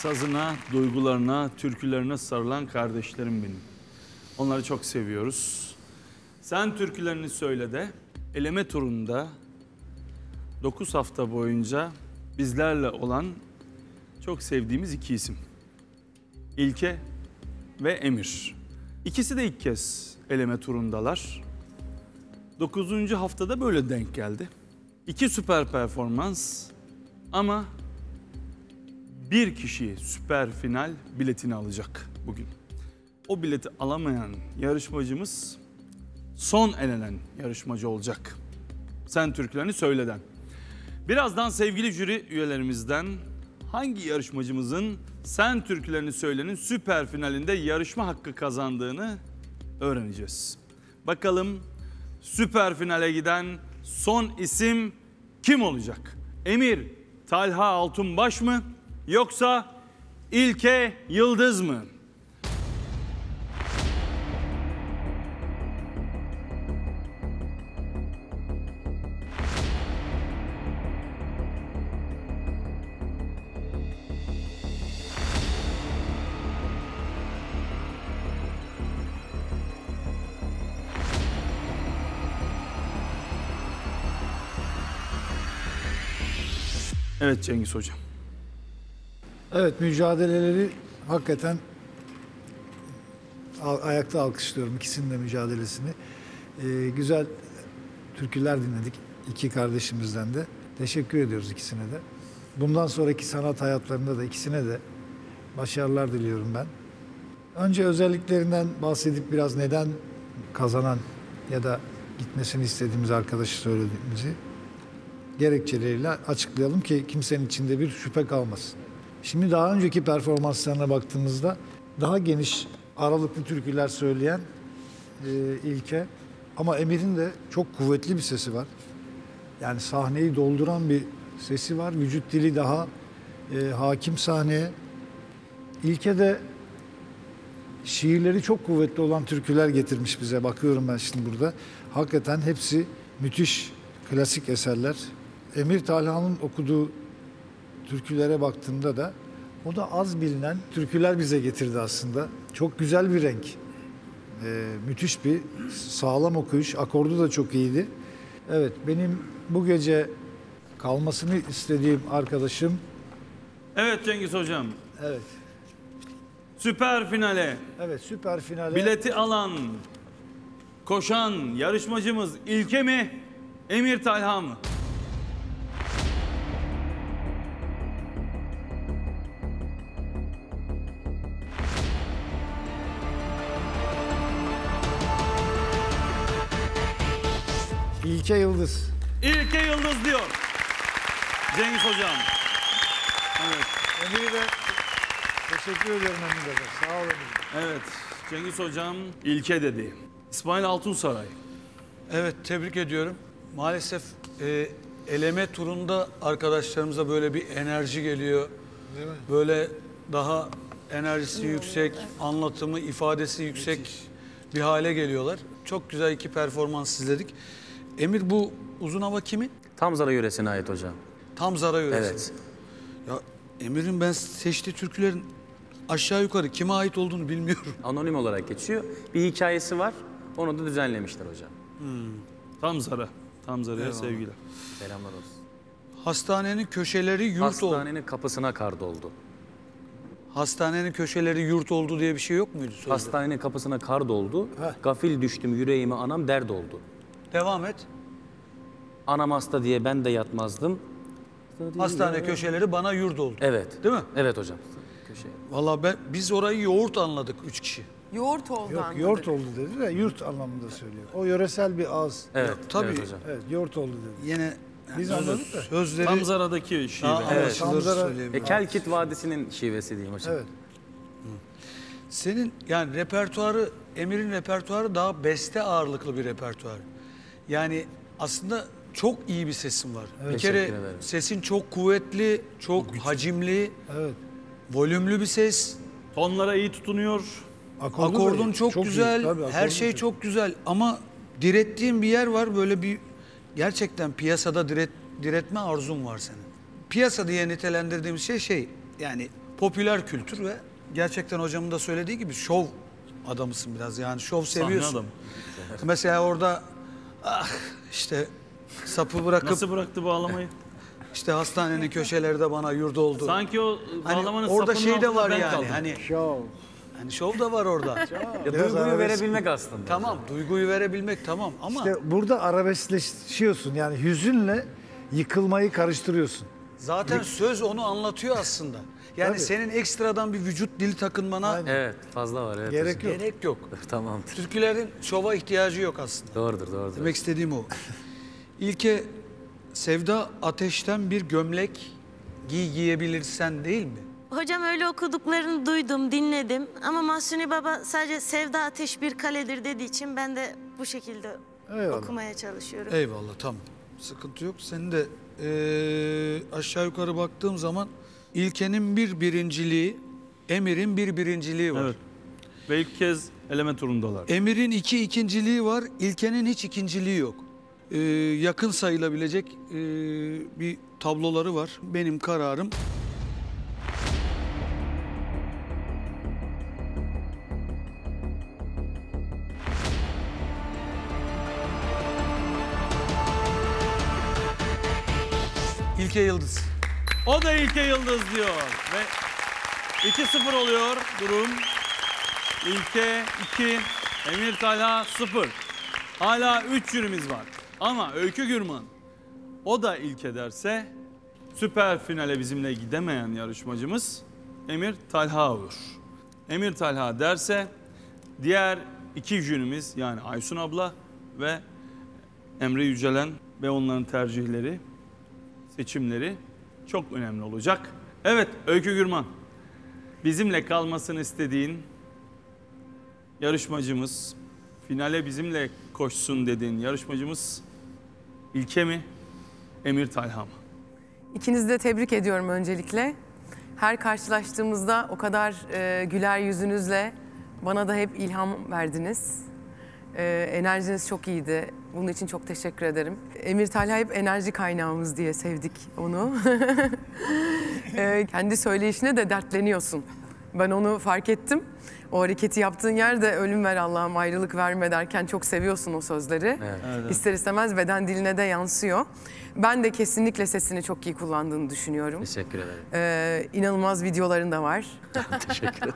sazına, duygularına, türkülerine sarılan kardeşlerim benim. Onları çok seviyoruz. Sen Türkülerini Söyle de eleme turunda 9 hafta boyunca bizlerle olan çok sevdiğimiz iki isim. İlke ve Emir. İkisi de ilk kez eleme turundalar. 9. haftada böyle denk geldi. İki süper performans ama bir kişi süper final biletini alacak bugün. O bileti alamayan yarışmacımız son elenen yarışmacı olacak. Sen Türkülerini Söyle'den. Birazdan sevgili jüri üyelerimizden hangi yarışmacımızın Sen Türkülerini Söyle'nin süper finalinde yarışma hakkı kazandığını öğreneceğiz. Bakalım süper finale giden son isim kim olacak? Emir Talha Altunbaş mı yoksa İlke Yıldız mı? Evet Cengiz Hocam. Evet, mücadeleleri hakikaten ayakta alkışlıyorum ikisinin de mücadelesini. Güzel türküler dinledik iki kardeşimizden de. Teşekkür ediyoruz ikisine de. Bundan sonraki sanat hayatlarında da ikisine de başarılar diliyorum ben. Önce özelliklerinden bahsedip biraz neden kazanan ya da gitmesini istediğimiz arkadaşı söylediğimizi gerekçeleriyle açıklayalım ki kimsenin içinde bir şüphe kalmasın. Şimdi daha önceki performanslarına baktığımızda daha geniş aralıklı türküler söyleyen İlke ama Emir'in de çok kuvvetli bir sesi var. Yani sahneyi dolduran bir sesi var. Vücut dili daha hakim sahneye. İlke de şiirleri çok kuvvetli olan türküler getirmiş bize. Bakıyorum ben şimdi burada. Hakikaten hepsi müthiş klasik eserler. Emir Talha'nın okuduğu türkülere baktığımda da o da az bilinen türküler bize getirdi aslında. Çok güzel bir renk. Müthiş bir sağlam okuyuş. Akordu da çok iyiydi. Evet, benim bu gece kalmasını istediğim arkadaşım... Evet Cengiz Hocam. Evet. Süper finale. Evet, süper finale. Bileti alan, koşan yarışmacımız İlke mi, Emir Talha mı? İlke Yıldız. İlke Yıldız diyor Cengiz Hocam. Evet. Emir'e de teşekkür ediyorum Emir'e de. Sağ olun. Evet. Cengiz Hocam İlke dedi. İsmail Altunsaray. Evet, tebrik ediyorum. Maalesef eleme turunda arkadaşlarımıza böyle bir enerji geliyor. Değil mi? Böyle daha enerjisi yüksek, anlatımı, ifadesi yüksek bir hale geliyorlar. Çok güzel iki performans izledik. Emir, bu uzun hava kimin? Tamzara yöresine ait hocam. Tamzara yöresine. Evet. Ya Emir'in ben seçtiği türkülerin aşağı yukarı kime ait olduğunu bilmiyorum. Anonim olarak geçiyor. Bir hikayesi var. Onu da düzenlemişler hocam. Tamzara. Tamzara'ya sevgiler. Selamlar olsun. Hastanenin köşeleri yurt oldu. Hastanenin kapısına kar doldu. Hastanenin köşeleri yurt oldu diye bir şey yok muydu? Sözde? Hastanenin kapısına kar doldu. Heh. Gafil düştüm yüreğime anam dert oldu. Devam et. Anam hasta diye ben de yatmazdım. Hastane köşeleri bana yurt oldu. Evet. Değil mi? Evet hocam. Köşe. Vallahi biz orayı yoğurt anladık 3 kişi. Yoğurt oldu. Yok, yoğurt oldu dedi de yurt anlamında söylüyor. O yöresel bir ağız. Evet, yok, tabii. Evet, hocam. Evet, yoğurt oldu dedi. Yine biz anladık da. Sözleri... Tamzara'daki şive. Evet. Tamzara... Kelkit Vadisi'nin şivesi diyeyim hocam. Evet. Senin yani repertuarı, Emir'in repertuarı daha beste ağırlıklı bir repertuar. Yani aslında çok iyi bir sesin var. Evet, bir kere sesin çok kuvvetli, çok hacimli, volümlü bir ses. Tonlara iyi tutunuyor. Akordun çok güzel, tabii, her şey çok güzel ama direttiğin bir yer var, böyle bir gerçekten piyasada diretme arzum var senin. Piyasa diye nitelendirdiğimiz şey yani popüler kültür ve gerçekten hocamın da söylediği gibi şov adamısın biraz. Yani şov seviyorsun. Sahne adamı. Mesela orada işte sapı bırakıp... Nasıl bıraktı bağlamayı? İşte hastanenin köşelerde bana yurt oldu. Sanki o bağlamanın hani orada şey de var yani. Hani şov. Yani şov da var orada. Ya duyguyu verebilmek aslında. Tamam, duyguyu verebilmek tamam ama... İşte burada arabeskleşiyorsun yani, hüzünle yıkılmayı karıştırıyorsun. Zaten söz onu anlatıyor aslında. Yani tabii, senin ekstradan bir vücut dili takınmana... Aynen. Evet, fazla var. Evet, gerek yok. Gerek yok. Tamamdır. Türkülerin şova ihtiyacı yok aslında. Doğrudur, doğrudur. Demek istediğim o. İlke, sevda ateşten bir gömlek giyebilirsen değil mi? Hocam öyle okuduklarını duydum, dinledim ama Mahsuni Baba sadece sevda ateş bir kaledir dediği için ben de bu şekilde eyvallah okumaya çalışıyorum. Eyvallah, tamam. Sıkıntı yok. Senin de aşağı yukarı baktığım zaman İlke'nin bir birinciliği, Emir'in bir birinciliği var. Evet. Ve ilk kez eleme turundalar. Emir'in iki ikinciliği var, İlke'nin hiç ikinciliği yok. Yakın sayılabilecek bir tabloları var. Benim kararım... İlke Yıldız. O da İlke Yıldız diyor. Ve 2-0 oluyor durum. İlke 2, Emir Talha 0. Hala 3 jürimiz var. Ama Öykü Gürman, o da İlke derse süper finale bizimle gidemeyen yarışmacımız Emir Talha olur. Emir Talha derse diğer 2 jürimiz yani Aysun abla ve Emre Yücelen ve onların tercihleri, seçimleri çok önemli olacak. Evet Öykü Gürman, bizimle kalmasını istediğin yarışmacımız, finale bizimle koşsun dediğin yarışmacımız İlke mi, Emir Talha mı? İkinizi de tebrik ediyorum öncelikle. Her karşılaştığımızda o kadar güler yüzünüzle bana da hep ilham verdiniz. Enerjiniz çok iyiydi. Bunun için çok teşekkür ederim. Emir Talha hep enerji kaynağımız diye sevdik onu. Kendi söyleyişine de dertleniyorsun. Ben onu fark ettim. O hareketi yaptığın yerde ölüm ver Allah'ım ayrılık verme derken çok seviyorsun o sözleri. Evet. İster istemez beden diline de yansıyor. Ben de kesinlikle sesini çok iyi kullandığını düşünüyorum. Teşekkür ederim. İnanılmaz videoların da var. Teşekkür ederim.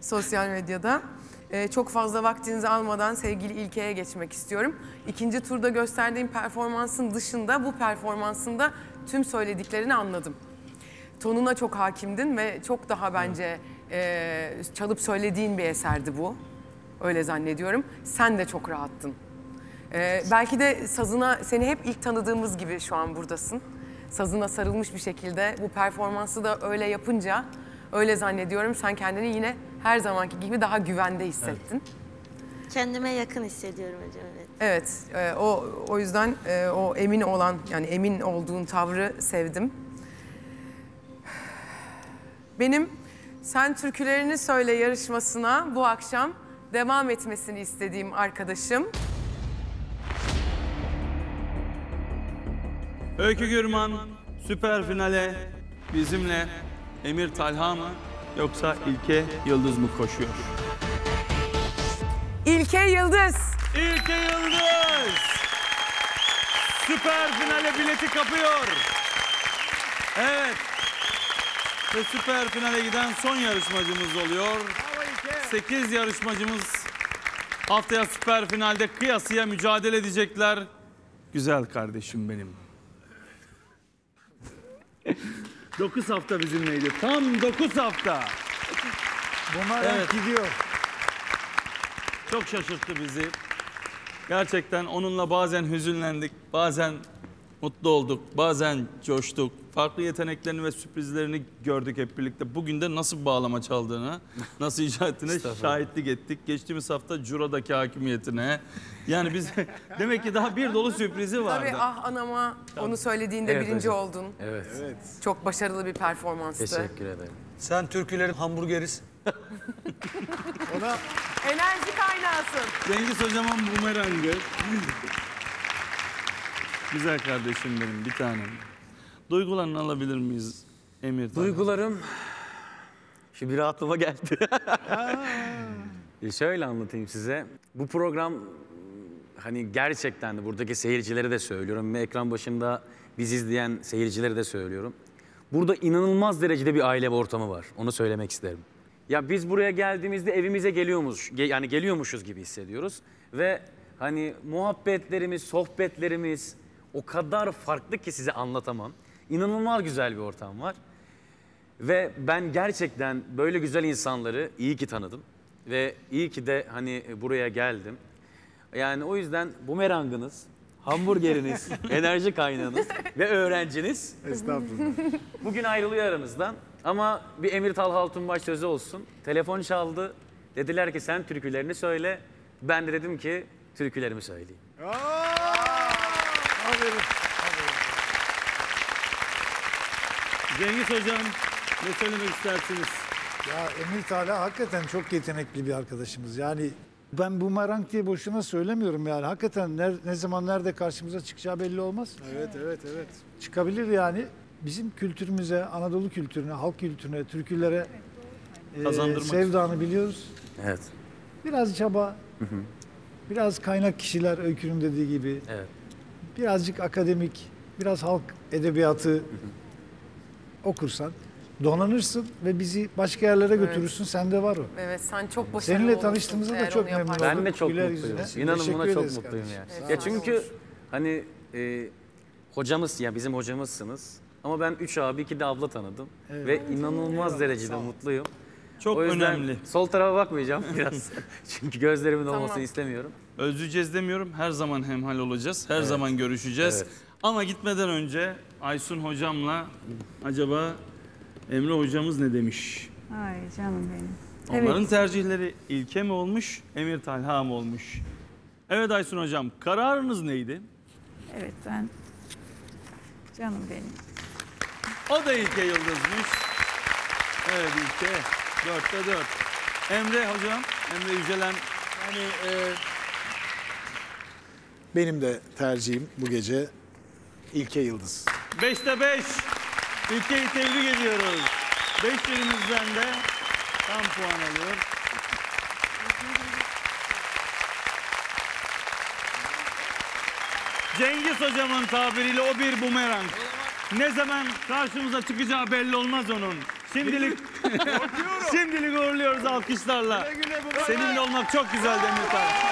Sosyal medyada. Çok fazla vaktinizi almadan sevgili İlke'ye geçmek istiyorum. İkinci turda gösterdiğim performansın dışında bu performansında tüm söylediklerini anladım. Tonuna çok hakimdin ve çok daha bence çalıp söylediğin bir eserdi bu. Öyle zannediyorum. Sen de çok rahattın. Belki de sazına, seni hep ilk tanıdığımız gibi şu an buradasın. Sazına sarılmış bir şekilde bu performansı da öyle yapınca... Öyle zannediyorum. Sen kendini yine her zamanki gibi daha güvende hissettin. Evet. Kendime yakın hissediyorum hocam. Evet. Evet. O yüzden o emin olan, yani emin olduğun tavrı sevdim. Benim Sen Türkülerini Söyle yarışmasına bu akşam devam etmesini istediğim arkadaşım... Öykü Gürman süper finale bizimle... Emir Talha mı yoksa İlke Yıldız mı koşuyor? İlke Yıldız. İlke Yıldız. Süper finale bileti kapıyor. Evet. Ve süper finale giden son yarışmacımız oluyor. 8 yarışmacımız haftaya süper finalde kıyasıya mücadele edecekler. Güzel kardeşim benim. 9 hafta bizimleydi. Tam 9 hafta. Bunlar evet gidiyor. Çok şaşırttı bizi. Gerçekten onunla bazen hüzünlendik, bazen mutlu olduk, bazen coştuk. Farklı yeteneklerini ve sürprizlerini gördük hep birlikte. Bugün de nasıl bağlama çaldığını, nasıl icra ettiğine şahitlik ettik. Geçtiğimiz hafta Cura'daki hakimiyetine. Yani biz demek ki daha bir dolu sürprizi vardı. Tabii ah anama tabii onu söylediğinde evet, birinci hocam oldun. Evet, evet. Çok başarılı bir performanstı. Teşekkür ederim. Sen türkülerin hamburgerisin. Ona... Enerji kaynağısın. Cengiz hocamın bumerangı. Güzel kardeşim benim, bir tanem. Duygularını alabilir miyiz Emir? Duygularım Şimdi bir rahatlama geldi. Şöyle anlatayım size. Bu program hani gerçekten de buradaki seyircilere de söylüyorum ve ekran başında bizi izleyen seyircilere de söylüyorum. Burada inanılmaz derecede bir aile ortamı var. Onu söylemek isterim. Ya biz buraya geldiğimizde evimize geliyormuşuz gibi hissediyoruz ve hani muhabbetlerimiz, sohbetlerimiz o kadar farklı ki size anlatamam. İnanılmaz güzel bir ortam var. Ve ben gerçekten böyle güzel insanları iyi ki tanıdım. Ve iyi ki de hani buraya geldim. Yani o yüzden bumerangınız, hamburgeriniz, enerji kaynağınız ve öğrenciniz. Estağfurullah. Bugün ayrılıyor aramızdan. Ama bir Emir Talha Altunbaş sözü olsun. Telefon çaldı. Dediler ki sen türkülerini söyle. Ben de dedim ki türkülerimi söyleyeyim. Cengiz Hocam, ne söylemek istersiniz? Ya Emir Talha hakikaten çok yetenekli bir arkadaşımız. Yani ben bumerang diye boşuna söylemiyorum yani. Hakikaten ne zaman nerede karşımıza çıkacağı belli olmaz. Evet. Çıkabilir yani. Bizim kültürümüze, Anadolu kültürüne, halk kültürüne, türkülere sevdanı biliyoruz. Evet. Biraz çaba, biraz kaynak kişiler Öykü'nün dediği gibi. Evet. Birazcık akademik, biraz halk edebiyatı okursan donanırsın ve bizi başka yerlere götürürsün. Sende var o. Evet, sen çok başarılı. Seninle tanıştığımızda da çok memnun oldum. Ben de çok mutluyum. İnanın buna çok mutluyum yani. Evet, ya çünkü hani hocamız, ya bizim hocamızsınız. Ama ben 3 abi, 2 de abla tanıdım. Evet. Ve inanılmaz derecede mutluyum. Çok önemli. Sol tarafa bakmayacağım biraz. Çünkü gözlerimin olmasını istemiyorum. Özleyeceğiz demiyorum. Her zaman hemhal olacağız. Her zaman görüşeceğiz. Evet. Ama gitmeden önce Aysun hocamla acaba Emre hocamız ne demiş? Ay canım benim. Onların tercihleri İlke mi olmuş, Emir Talha mı olmuş? Evet Aysun hocam, kararınız neydi? Evet ben... Canım benim. O da İlke Yıldız'mış. Evet İlke. 4'te 4. Emre hocam, Emre Yücelen. Yani, benim de tercihim bu gece İlke Yıldız. 5'te 5. İlke'yi tebrik ediyoruz. 5'lerimizden de tam puan alıyor. Cengiz hocamın tabiriyle o bir bumerang. Ne zaman karşımıza çıkacağı belli olmaz onun. Şimdilik uğurluyoruz alkışlarla. Güle güle. Seninle olmak çok güzel Demirtaş.